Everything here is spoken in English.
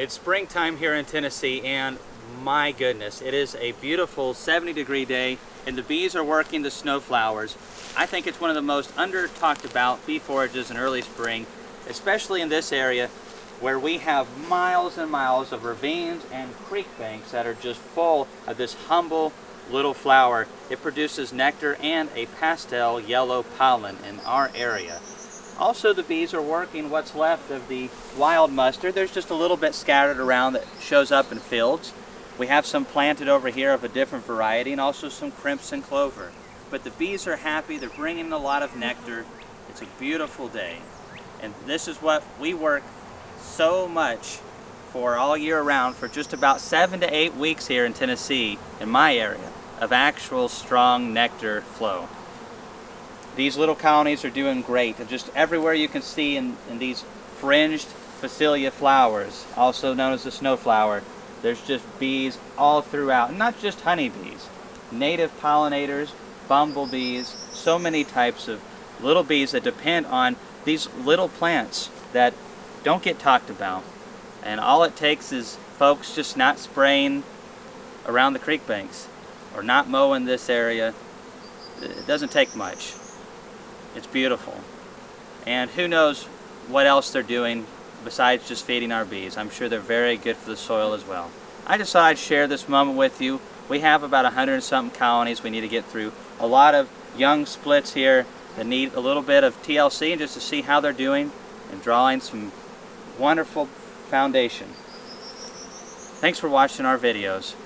It's springtime here in Tennessee, and my goodness, it is a beautiful 70-degree day, and the bees are working the snowflowers. I think it's one of the most under-talked about bee forages in early spring, especially in this area where we have miles and miles of ravines and creek banks that are just full of this humble little flower. It produces nectar and a pastel yellow pollen in our area. Also, the bees are working what's left of the wild mustard. There's just a little bit scattered around that shows up in fields. We have some planted over here of a different variety, and also some crimson clover. But the bees are happy. They're bringing in a lot of nectar. It's a beautiful day. And this is what we work so much for all year round, for just about 7 to 8 weeks here in Tennessee, in my area, of actual strong nectar flow. These little colonies are doing great. They're just everywhere you can see in these fringed Phacelia flowers, also known as the snowflower. There's just bees all throughout, and not just honeybees, native pollinators, bumblebees, so many types of little bees that depend on these little plants that don't get talked about. And all it takes is folks just not spraying around the creek banks or not mowing this area. It doesn't take much. It's beautiful. And who knows what else they're doing besides just feeding our bees. I'm sure they're very good for the soil as well. I just thought I'd share this moment with you. We have about 100-something colonies we need to get through. A lot of young splits here that need a little bit of TLC just to see how they're doing, and drawing some wonderful foundation. Thanks for watching our videos.